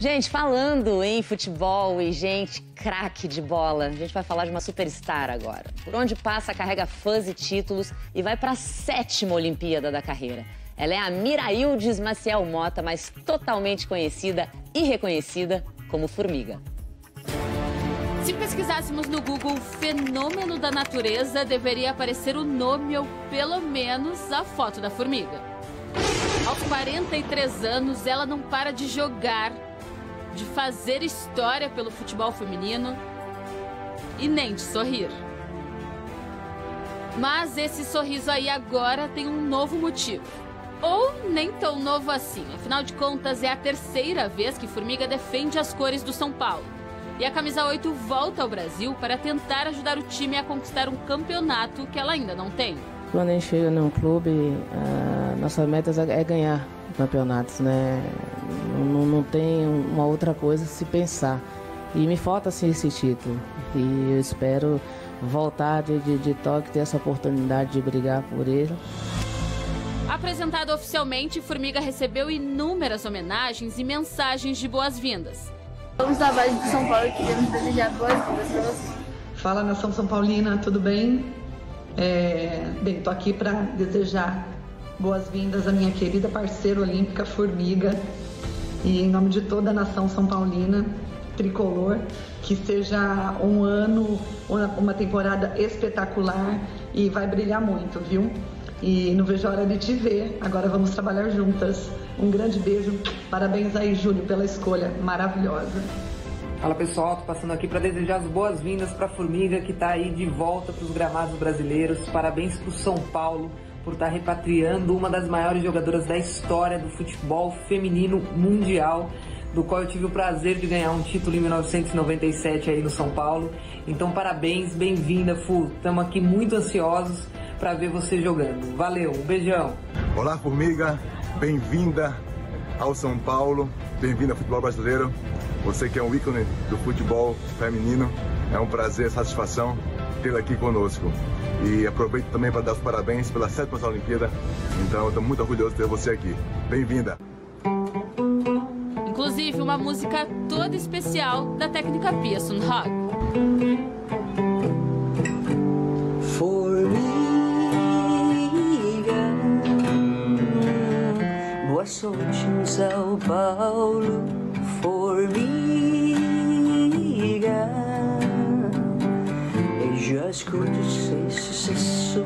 Gente, falando em futebol e gente craque de bola, a gente vai falar de uma superstar agora. Por onde passa, carrega fãs e títulos e vai para a 7ª Olimpíada da carreira. Ela é a Miraildes Maciel Mota, mas totalmente conhecida e reconhecida como Formiga. Se pesquisássemos no Google fenômeno da natureza, deveria aparecer o nome ou pelo menos a foto da formiga. Aos 43 anos, ela não para de jogar, de fazer história pelo futebol feminino e nem de sorrir. Mas esse sorriso aí agora tem um novo motivo. Ou nem tão novo assim, afinal de contas é a 3ª vez que Formiga defende as cores do São Paulo. E a camisa 8 volta ao Brasil para tentar ajudar o time a conquistar um campeonato que ela ainda não tem. Quando a gente chega num clube, a nossa meta é ganhar campeonatos, né? Não tem uma outra coisa a se pensar. E me falta assim esse título. E eu espero voltar de Tóquio, ter essa oportunidade de brigar por ele. Apresentada oficialmente, Formiga recebeu inúmeras homenagens e mensagens de boas-vindas. Vamos da base de São Paulo e queremos desejar boas-vindas para você. Fala, nação São Paulina, tudo bem? Bem, tô aqui para desejar boas-vindas à minha querida parceira olímpica Formiga e em nome de toda a nação São Paulina, tricolor, que seja um ano, uma temporada espetacular e vai brilhar muito, viu? E não vejo a hora de te ver, agora vamos trabalhar juntas. Um grande beijo, parabéns aí, Júlio, pela escolha maravilhosa. Fala pessoal, tô passando aqui para desejar as boas-vindas para a Formiga, que tá aí de volta para os gramados brasileiros. Parabéns pro São Paulo por estar repatriando uma das maiores jogadoras da história do futebol feminino mundial, do qual eu tive o prazer de ganhar um título em 1997 aí no São Paulo. Então parabéns, bem-vinda, Fu, estamos aqui muito ansiosos para ver você jogando. Valeu, um beijão. Olá, Formiga. Bem-vinda ao São Paulo. Bem-vinda ao futebol brasileiro. Você que é um ícone do futebol feminino. É um prazer, satisfação tê-la aqui conosco. E aproveito também para dar os parabéns pela 7ª Olimpíada. Então, eu estou muito orgulhoso de ter você aqui. Bem-vinda. Inclusive, uma música toda especial da técnica Pia Sundhage. Sorte em São Paulo, formiga. Vejo as cores sem sucesso.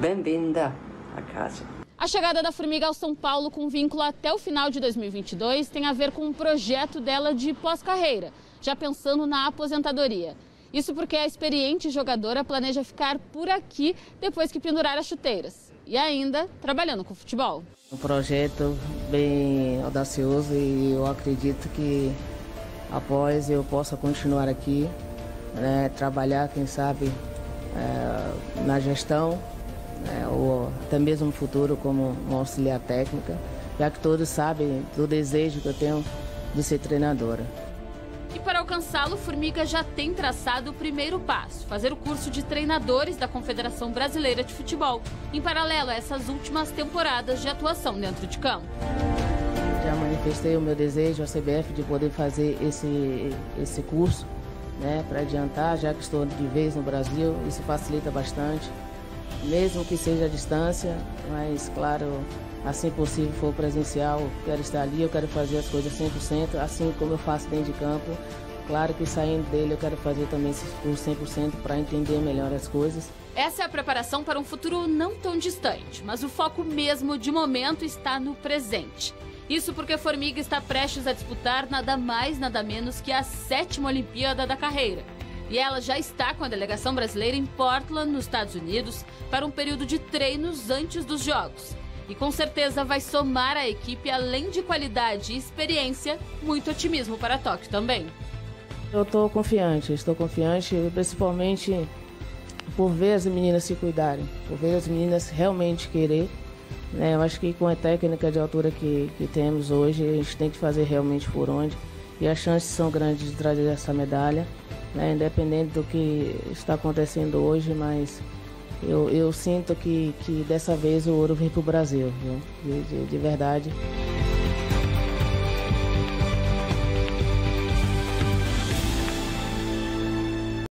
Bem-vinda à casa. A chegada da Formiga ao São Paulo com vínculo até o final de 2022 tem a ver com um projeto dela de pós-carreira, já pensando na aposentadoria. Isso porque a experiente jogadora planeja ficar por aqui depois que pendurar as chuteiras. E ainda trabalhando com futebol. Um projeto bem audacioso e eu acredito que após eu possa continuar aqui, né, trabalhar, quem sabe, na gestão, né, ou até mesmo no futuro como uma auxiliar técnica, já que todos sabem do desejo que eu tenho de ser treinadora. E para alcançá-lo, Formiga já tem traçado o primeiro passo, fazer o curso de treinadores da Confederação Brasileira de Futebol, em paralelo a essas últimas temporadas de atuação dentro de campo. Já manifestei o meu desejo à CBF de poder fazer esse curso, né, para adiantar, já que estou de vez no Brasil, isso facilita bastante, mesmo que seja à distância, mas claro, assim possível for presencial, quero estar ali, eu quero fazer as coisas 100%, assim como eu faço dentro de campo. Claro que saindo dele eu quero fazer também esse curso 100% para entender melhor as coisas. Essa é a preparação para um futuro não tão distante, mas o foco mesmo de momento está no presente. Isso porque Formiga está prestes a disputar nada mais, nada menos que a 7ª Olimpíada da carreira. E ela já está com a delegação brasileira em Portland, nos Estados Unidos, para um período de treinos antes dos Jogos. E com certeza vai somar à equipe, além de qualidade e experiência, muito otimismo para Tóquio também. Eu estou confiante principalmente por ver as meninas se cuidarem, por ver as meninas realmente querer. Eu acho que com a técnica de altura que temos hoje, a gente tem que fazer realmente por onde. E as chances são grandes de trazer essa medalha, né, independente do que está acontecendo hoje, mas eu sinto que dessa vez o ouro vem para o Brasil, viu? De verdade.